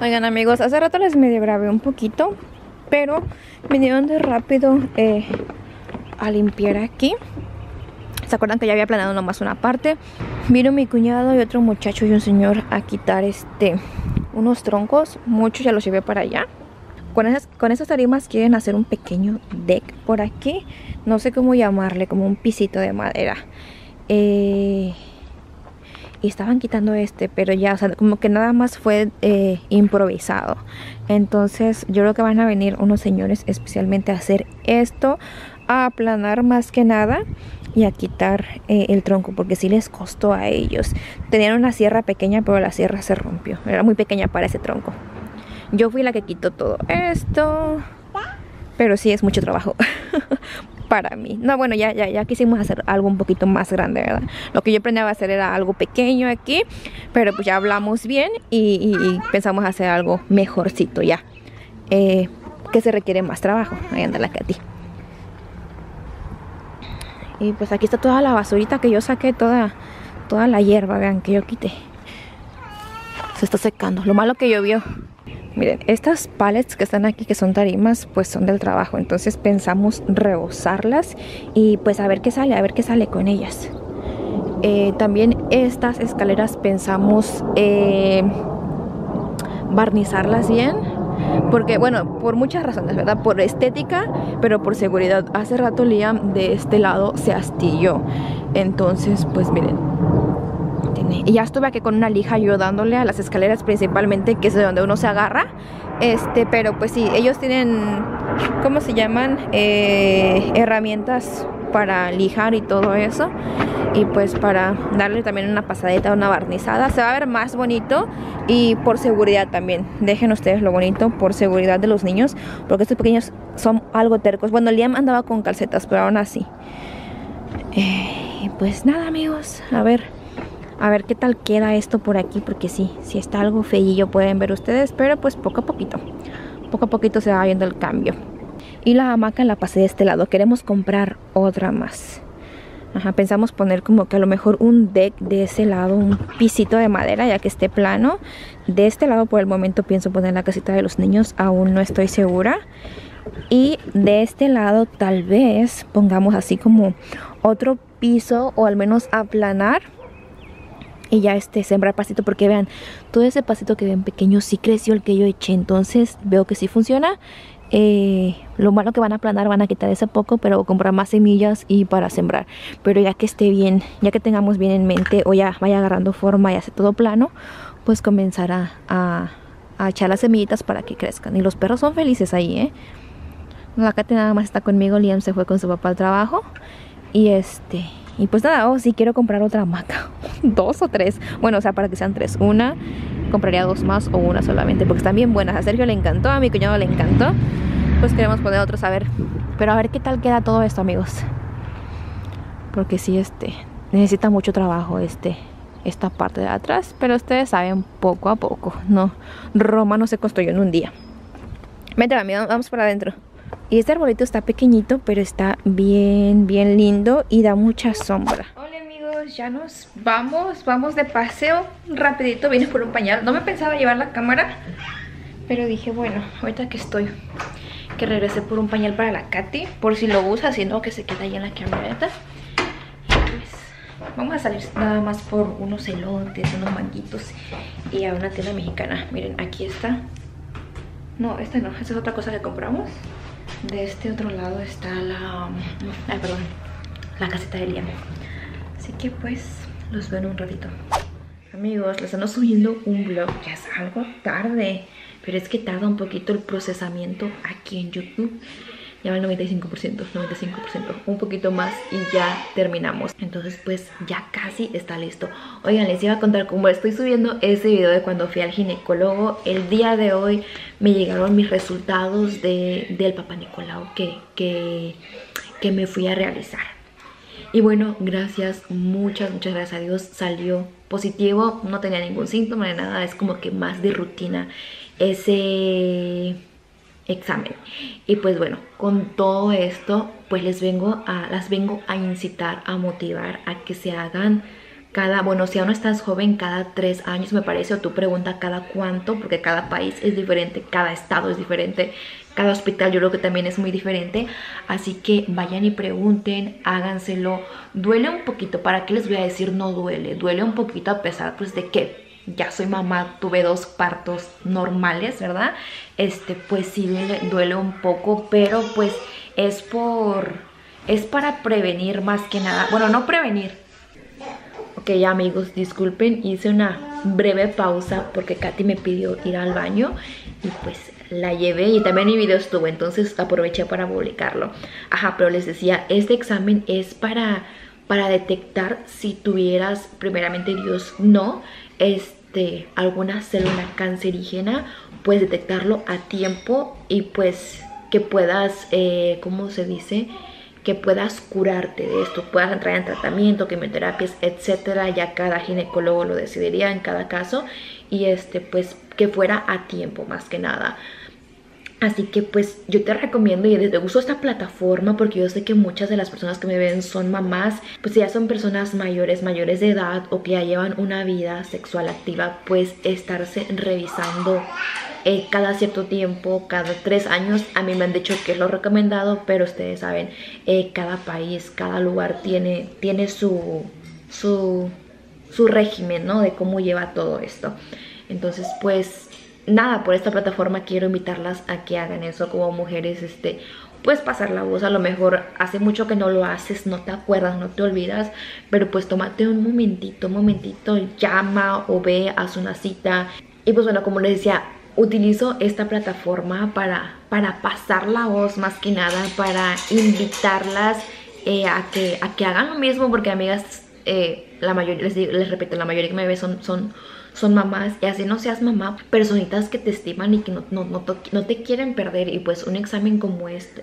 Oigan amigos, hace rato les medio grabé un poquito, pero vinieron de rápido a limpiar aquí. ¿Se acuerdan que ya había planeado nomás una parte? Vino mi cuñado y otro muchacho y un señor a quitar unos troncos. Muchos ya los llevé para allá. Con esas tarimas quieren hacer un pequeño deck por aquí. No sé cómo llamarle, como un pisito de madera. Y estaban quitando pero ya, o sea, como que nada más fue improvisado. Entonces yo creo que van a venir unos señores especialmente a hacer esto, a aplanar más que nada y a quitar el tronco, porque sí les costó a ellos. Tenían una sierra pequeña, pero la sierra se rompió, era muy pequeña para ese tronco. Yo fui la que quitó todo esto, pero sí es mucho trabajo para mí. No, bueno, ya quisimos hacer algo un poquito más grande, ¿verdad? Lo que yo planeaba hacer era algo pequeño aquí, pero pues ya hablamos bien y pensamos hacer algo mejorcito ya, que se requiere más trabajo. Ahí anda la Katy. Y pues aquí está toda la basurita que yo saqué, toda la hierba, vean, que yo quité. Se está secando, lo malo que llovió. Miren, estas pallets que están aquí, que son tarimas, pues son del trabajo. Entonces pensamos rebozarlas y pues a ver qué sale con ellas. También estas escaleras pensamos barnizarlas bien. Porque, bueno, por muchas razones, ¿verdad? Por estética, pero por seguridad. Hace rato Liam de este lado se astilló. Entonces, pues miren. Y ya estuve aquí con una lija yo dándole a las escaleras principalmente, que es de donde uno se agarra. Pero pues sí, ellos tienen, ¿cómo se llaman? Herramientas para lijar y todo eso. Y pues para darle también una pasadita, una barnizada. Se va a ver más bonito y por seguridad también. Dejen ustedes lo bonito por seguridad de los niños, porque estos pequeños son algo tercos. Bueno, Liam andaba con calcetas, pero aún así. Pues nada amigos, a ver qué tal queda esto por aquí, porque sí está algo feillo, pueden ver ustedes, pero pues poco a poquito se va viendo el cambio. Y la hamaca la pasé de este lado, queremos comprar otra más. Ajá, pensamos poner como que a lo mejor un deck de ese lado, un pisito de madera ya que esté plano. De este lado por el momento pienso poner la casita de los niños, aún no estoy segura. Y de este lado tal vez pongamos así como otro piso, o al menos aplanar. Y ya sembrar pasito, porque vean, todo ese pasito que ven pequeño sí creció el que yo eché. Entonces veo que sí funciona. Lo malo que van a aplanar, van a quitar ese poco, pero comprar más semillas y para sembrar. Pero ya que esté bien, ya que tengamos bien en mente, o ya vaya agarrando forma y hace todo plano, pues comenzar a echar las semillitas para que crezcan. Y los perros son felices ahí, No, acá nada más está conmigo. Liam se fue con su papá al trabajo. Y pues nada, sí quiero comprar otra hamaca. 2 o 3. Bueno, o sea, para que sean 3. Una, compraría 2 más o una solamente, porque están bien buenas. A Sergio le encantó, a mi cuñado le encantó. Pues queremos poner otros, Pero a ver qué tal queda todo esto, amigos. Porque sí, necesita mucho trabajo, esta parte de atrás. Pero ustedes saben, poco a poco. No, Roma no se construyó en un día. Vente, amigo, vamos para adentro. Y este arbolito está pequeñito, pero está bien lindo y da mucha sombra. Hola amigos, ya nos vamos de paseo rapidito, vine por un pañal. No me pensaba llevar la cámara, pero dije, bueno, ahorita que regresé por un pañal para la Katy, por si lo usa, si no, que se queda ahí en la camioneta. Pues vamos a salir nada más por unos elotes, unos manguitos y a una tienda mexicana. Miren, aquí está. No, esta no, esta es otra cosa que compramos. De este otro lado está la caseta de Liam. Así que pues los veo en un ratito. Amigos, les ando subiendo un vlog, ya es algo tarde, pero es que tarda un poquito el procesamiento aquí en YouTube. Ya va el 95%, un poquito más y ya terminamos. Entonces pues ya casi está listo. Oigan, les iba a contar cómo estoy subiendo ese video de cuando fui al ginecólogo. El día de hoy me llegaron mis resultados del Papanicolaou que me fui a realizar. Y bueno, gracias, muchas gracias a Dios, salió positivo. No tenía ningún síntoma de nada, es como que más de rutina ese examen. Y pues bueno, con todo esto pues las vengo a incitar, a motivar a que se hagan si aún estás joven, cada 3 años me parece, o tú pregunta cada cuánto, porque cada país es diferente, cada estado es diferente, cada hospital yo creo que también es muy diferente. Así que vayan y pregunten, háganselo. Duele un poquito, ¿para qué les voy a decir no duele? Duele un poquito a pesar pues de que ya soy mamá, tuve 2 partos normales, ¿verdad? Pues sí duele un poco, pero pues es para prevenir más que nada. Bueno, no prevenir. Ok, amigos, disculpen, hice una breve pausa porque Katy me pidió ir al baño y pues la llevé, y también mi video estuvo, entonces aproveché para publicarlo. Ajá, pero les decía, este examen es para detectar si tuvieras, primeramente Dios, no, alguna célula cancerígena, pues detectarlo a tiempo y pues que puedas, ¿cómo se dice? Que puedas curarte de esto, puedas entrar en tratamiento, quimioterapias, etcétera. Ya cada ginecólogo lo decidiría en cada caso, y pues que fuera a tiempo más que nada. Así que pues yo te recomiendo y desde uso esta plataforma porque yo sé que muchas de las personas que me ven son mamás, pues si ya son personas mayores de edad o que ya llevan una vida sexual activa, pues estarse revisando cada cierto tiempo, cada 3 años. A mí me han dicho que es lo recomendado, pero ustedes saben, cada país, cada lugar tiene su régimen, ¿no? De cómo lleva todo esto. Entonces pues nada, por esta plataforma quiero invitarlas a que hagan eso como mujeres, pues pasar la voz. A lo mejor hace mucho que no lo haces, no te acuerdas, no te olvidas, pero pues tómate un momentito, llama o ve, haz una cita. Y pues bueno, como les decía, utilizo esta plataforma para pasar la voz más que nada, para invitarlas a que hagan lo mismo, porque amigas, la mayoría, les repito, la mayoría que me ve son mamás, y así no seas mamá, personitas que te estiman y que no te quieren perder. Y pues un examen como este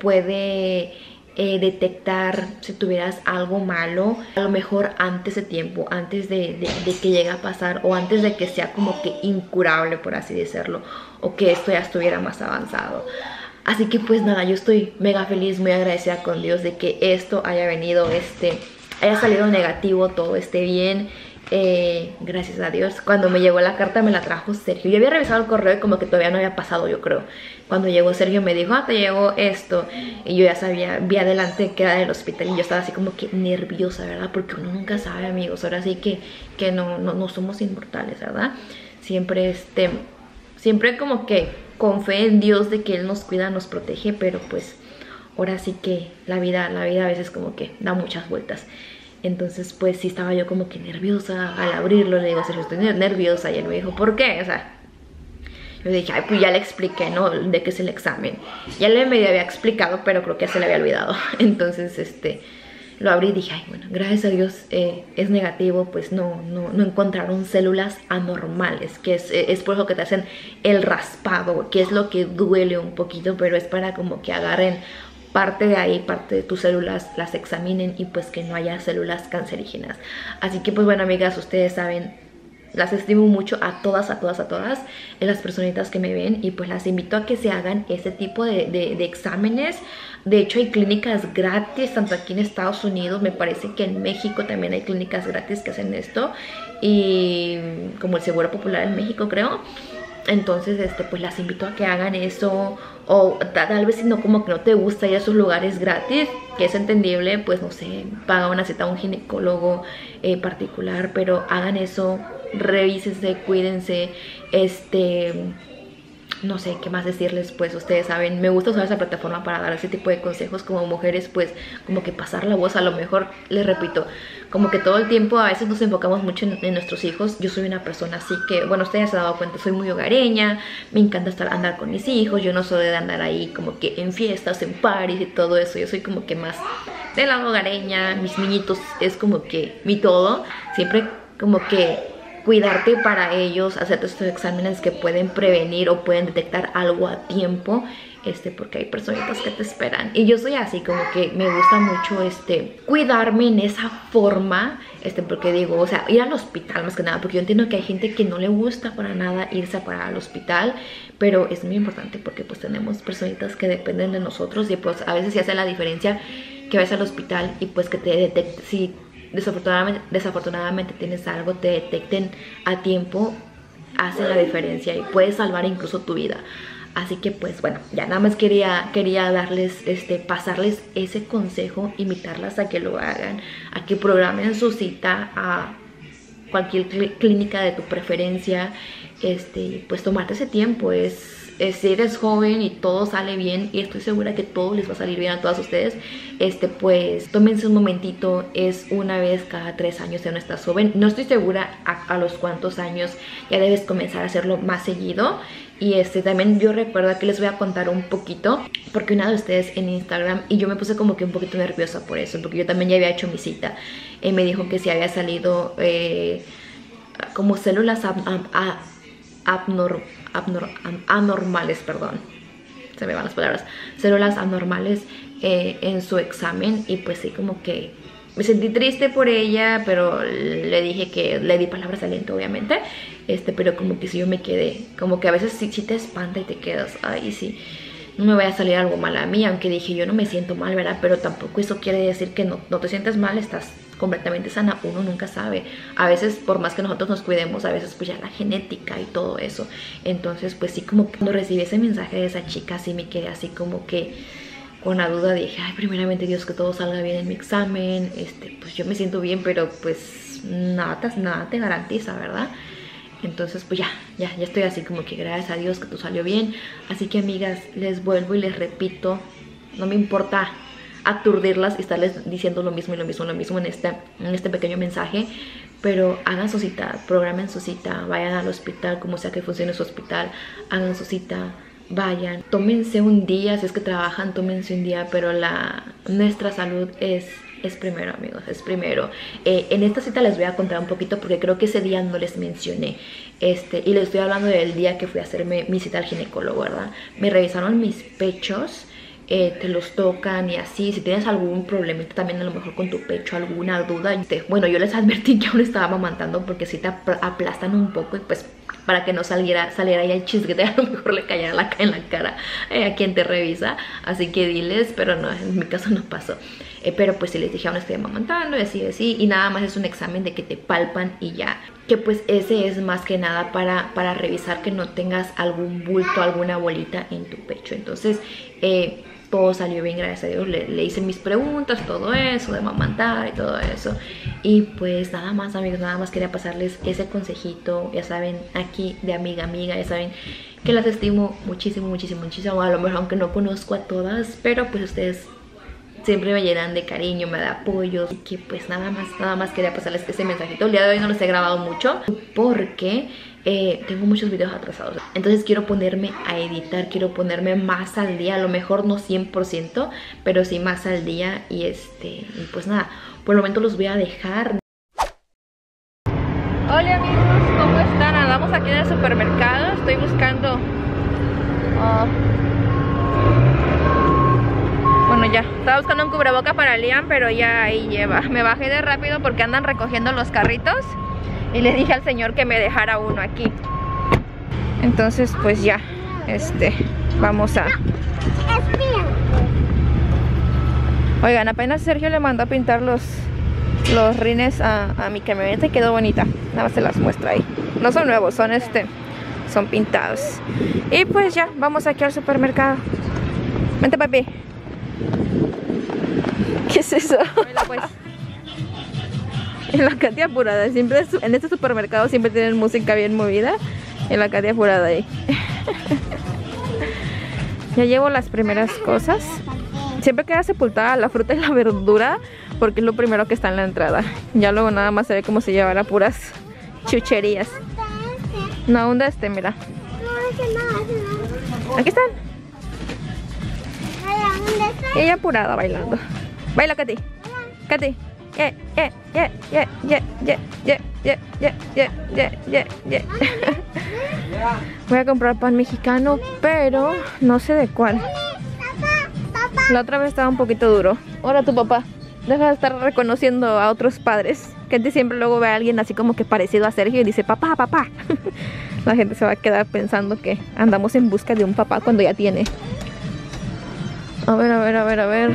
puede detectar si tuvieras algo malo, a lo mejor antes de tiempo, antes de que llegue a pasar, o antes de que sea como que incurable, por así decirlo, o que esto ya estuviera más avanzado. Así que pues nada, yo estoy mega feliz, muy agradecida con Dios de que esto haya venido, haya salido negativo, todo esté bien. Gracias a Dios. Cuando me llegó la carta me la trajo Sergio. Yo había revisado el correo y como que todavía no había pasado, yo creo. Cuando llegó Sergio me dijo, ah, te llegó esto. Y yo ya sabía, vi adelante que era del hospital, y yo estaba así como que nerviosa, ¿verdad? Porque uno nunca sabe, amigos. Ahora sí que no somos inmortales, ¿verdad? Siempre siempre como que con fe en Dios de que Él nos cuida, nos protege, pero pues ahora sí que la vida a veces como que da muchas vueltas. Entonces pues sí estaba yo como que nerviosa. Al abrirlo le digo, Sergio, estoy nerviosa, y él me dijo, ¿por qué? O sea, yo dije, ay, pues ya le expliqué, ¿no? De qué es el examen. Ya le medio había explicado, pero creo que ya se le había olvidado. Entonces lo abrí y dije, ay, bueno, gracias a Dios es negativo, pues no encontraron células anormales, que es por eso que te hacen el raspado, que es lo que duele un poquito, pero es para como que agarren parte de ahí, parte de tus células, las examinen y pues que no haya células cancerígenas. Así que pues bueno, amigas, ustedes saben, las estimo mucho a todas las personitas que me ven, y pues las invito a que se hagan este tipo de exámenes. De hecho hay clínicas gratis, tanto aquí en Estados Unidos, me parece que en México también hay clínicas gratis que hacen esto, y como el Seguro Popular en México, creo. Entonces pues las invito a que hagan eso. O tal vez si no, como que no te gusta ir a esos lugares gratis, que es entendible, pues no sé, paga una cita a un ginecólogo particular, pero hagan eso, revísense, cuídense, no sé qué más decirles, pues ustedes saben, me gusta usar esa plataforma para dar ese tipo de consejos como mujeres, pues como que pasar la voz, a lo mejor, les repito, como que todo el tiempo a veces nos enfocamos mucho en nuestros hijos. Yo soy una persona así que, bueno, ustedes se han dado cuenta, soy muy hogareña, me encanta andar con mis hijos, yo no soy de andar ahí como que en fiestas, en parties y todo eso, yo soy como que más de la hogareña, mis niñitos es como que mi todo, siempre como que cuidarte para ellos, hacerte estos exámenes que pueden prevenir o pueden detectar algo a tiempo, porque hay personitas que te esperan. Y yo soy así, como que me gusta mucho, cuidarme en esa forma, porque digo, o sea, ir al hospital más que nada, porque yo entiendo que hay gente que no le gusta para nada irse a parar al hospital, pero es muy importante porque pues tenemos personitas que dependen de nosotros y pues a veces sí hace la diferencia que vayas al hospital y pues que te detecte, si desafortunadamente tienes algo, te detecten a tiempo, hace la diferencia y puedes salvar incluso tu vida. Así que pues bueno, ya nada más quería darles, pasarles ese consejo, invitarlas a que lo hagan, a que programen su cita a cualquier clínica de tu preferencia, pues tomarte ese tiempo. Si eres joven y todo sale bien, y estoy segura que todo les va a salir bien a todas ustedes, pues tómense un momentito, es una vez cada 3 años si no estás joven. No estoy segura a los cuántos años ya debes comenzar a hacerlo más seguido. Y también yo recuerdo que les voy a contar un poquito, porque una de ustedes en Instagram, y yo me puse como que un poquito nerviosa por eso, porque yo también ya había hecho mi cita, me dijo que si había salido como células anormales, perdón, se me van las palabras, células anormales en su examen. Y pues sí, como que me sentí triste por ella, pero le dije que le di palabras de aliento, obviamente, pero como que sí, yo me quedé como que a veces sí te espanta y te quedas, ay sí, no me vaya a salir algo mal a mí, aunque dije yo no me siento mal, ¿verdad? Pero tampoco eso quiere decir que no te sientes mal, estás completamente sana, uno nunca sabe. A veces, por más que nosotros nos cuidemos, a veces pues ya la genética y todo eso. Entonces pues sí, como que cuando recibí ese mensaje de esa chica, sí me quedé así como que con la duda, dije, ay, primeramente Dios que todo salga bien en mi examen, pues yo me siento bien, pero pues nada te garantiza, ¿verdad? Entonces pues ya estoy así como que gracias a Dios que todo salió bien. Así que amigas, les vuelvo y les repito, no me importa aturdirlas y estarles diciendo lo mismo en este pequeño mensaje, pero hagan su cita, programen su cita, vayan al hospital, como sea que funcione su hospital, hagan su cita, vayan, tómense un día, si es que trabajan, tómense un día, pero nuestra salud es primero, amigos, es primero. En esta cita les voy a contar un poquito porque creo que ese día no les mencioné. Y les estoy hablando del día que fui a hacerme mi cita al ginecólogo, ¿verdad? Me revisaron mis pechos, te los tocan y así. Si tienes algún problemita también a lo mejor con tu pecho, alguna duda, bueno, yo les advertí que aún estaba amamantando porque si te aplastan un poco y pues para que no saliera ya el chisguete, a lo mejor le cayera en la cara a quien te revisa, así que diles, pero no, en mi caso no pasó. Pero pues sí les dije, aún estoy amamantando y así, y nada más es un examen de que te palpan y ya, que pues ese es más que nada para revisar que no tengas algún bulto, alguna bolita en tu pecho. Entonces todo salió bien, gracias a Dios, le hice mis preguntas, todo eso de amamantar y todo eso. Y pues nada más, amigos, nada más quería pasarles ese consejito, ya saben, aquí de amiga, ya saben que las estimo muchísimo, a lo mejor aunque no conozco a todas, pero pues ustedes siempre me llenan de cariño, me da apoyo. Así que pues nada más quería pasarles ese mensajito. El día de hoy no los he grabado mucho porque tengo muchos videos atrasados. Entonces quiero ponerme a editar, quiero ponerme más al día. A lo mejor no 100%, pero sí más al día. Y pues nada, por el momento los voy a dejar. Hola amigos, ¿cómo están? Andamos aquí en el supermercado. Estoy buscando... Bueno, ya, estaba buscando un cubreboca para Liam, pero ya ahí lleva. Me bajé de rápido porque andan recogiendo los carritos y le dije al señor que me dejara uno aquí. Entonces, pues ya, vamos a... Oigan, apenas Sergio le mandó a pintar los rines a mi camioneta y quedó bonita. Nada más se las muestro ahí. No son nuevos, son pintados. Y pues ya, vamos aquí al supermercado. Vente, papi. ¿Qué es eso? Hola, pues. En la Katy apurada, siempre en este supermercado siempre tienen música bien movida. En la Katy apurada ahí. Ya llevo las primeras cosas. Siempre queda sepultada la fruta y la verdura porque es lo primero que está en la entrada. Ya luego nada más se ve como si llevara puras chucherías. No, onda este, mira. Aquí están. Ella apurada bailando. Baila, Katy. Katy. Yeah, yeah, yeah, yeah, yeah, yeah, yeah, yeah, yeah, yeah, yeah, yeah. Voy a comprar pan mexicano, pero no sé de cuál. La otra vez estaba un poquito duro. Ahora tu papá. Deja de estar reconociendo a otros padres. Gente siempre luego ve a alguien así como que parecido a Sergio y dice papá, papá. La gente se va a quedar pensando que andamos en busca de un papá cuando ya tiene. A ver, a ver, a ver, a ver.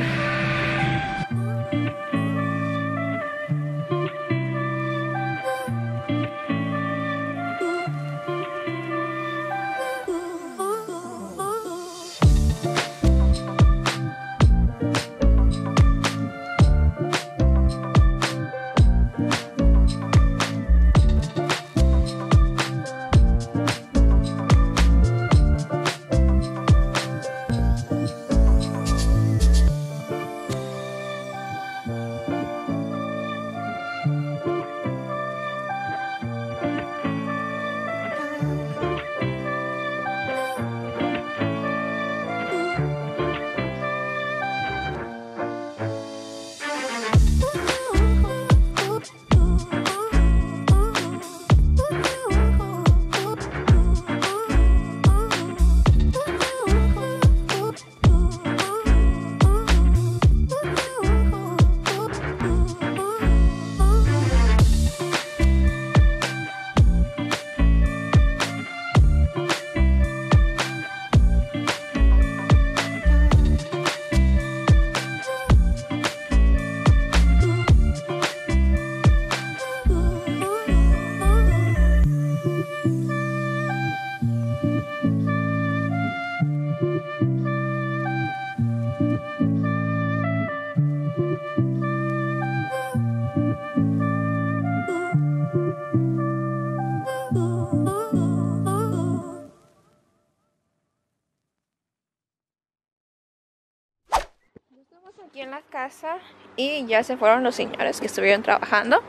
En la casa y ya se fueron los señores que estuvieron trabajando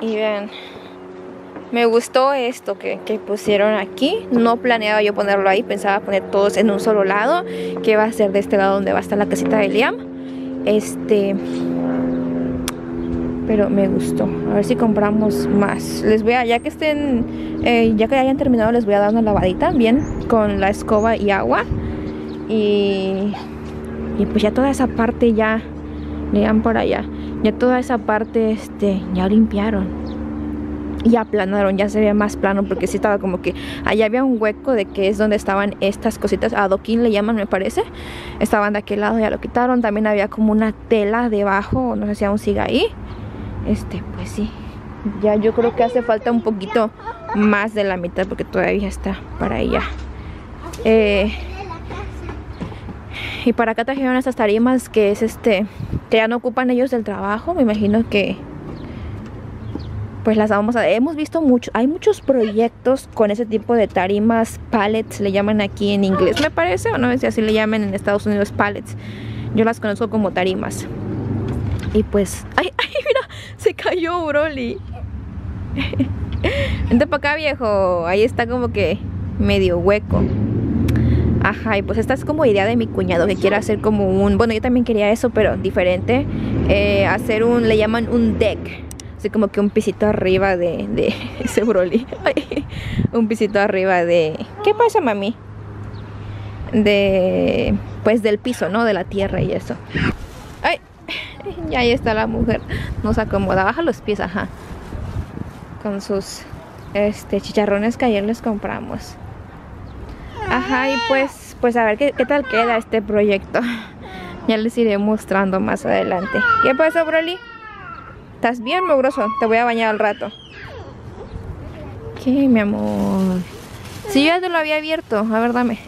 y vean, me gustó esto que pusieron aquí. No planeaba yo ponerlo ahí, pensaba poner todos en un solo lado, que va a ser de este lado donde va a estar la casita de Liam, pero me gustó. A ver si compramos más. Les voy a, ya que estén ya que hayan terminado, les voy a dar una lavadita bien con la escoba y agua. Y pues ya toda esa parte ya, vean por allá, ya toda esa parte ya limpiaron. Y aplanaron, ya se ve más plano porque sí estaba como que, allá había un hueco de que es donde estaban estas cositas, adoquín le llaman me parece. Estaban de aquel lado, ya lo quitaron, también había como una tela debajo, no sé si aún sigue ahí. Pues sí, ya yo creo que hace falta un poquito más de la mitad porque todavía está para allá. Y para acá trajeron estas tarimas que es que ya no ocupan ellos del trabajo. Me imagino que pues las vamos a... Hemos visto mucho, hay muchos proyectos con ese tipo de tarimas, pallets le llaman aquí en inglés me parece, o no sé si así le llaman en Estados Unidos, pallets. Yo las conozco como tarimas. Y pues... ¡Ay, ay, mira! Se cayó Broly. Vente para acá, viejo. Ahí está como que medio hueco. Ajá, y pues esta es como idea de mi cuñado que quiere hacer como un... Bueno, yo también quería eso, pero diferente. Hacer un... Le llaman un deck. Así como que un pisito arriba de ese Broly. Ay, un pisito arriba de... ¿Qué pasa, mami? De... Pues del piso, ¿no? De la tierra y eso. Ay, y ahí está la mujer. Nos acomoda. Baja los pies, ajá. Con sus chicharrones que ayer les compramos. Ajá, y pues a ver qué tal queda este proyecto. Ya les iré mostrando más adelante. ¿Qué pasó, Broly? ¿Estás bien, mugroso? Te voy a bañar al rato. ¿Qué, mi amor? Si yo ya te lo había abierto. A ver, dame.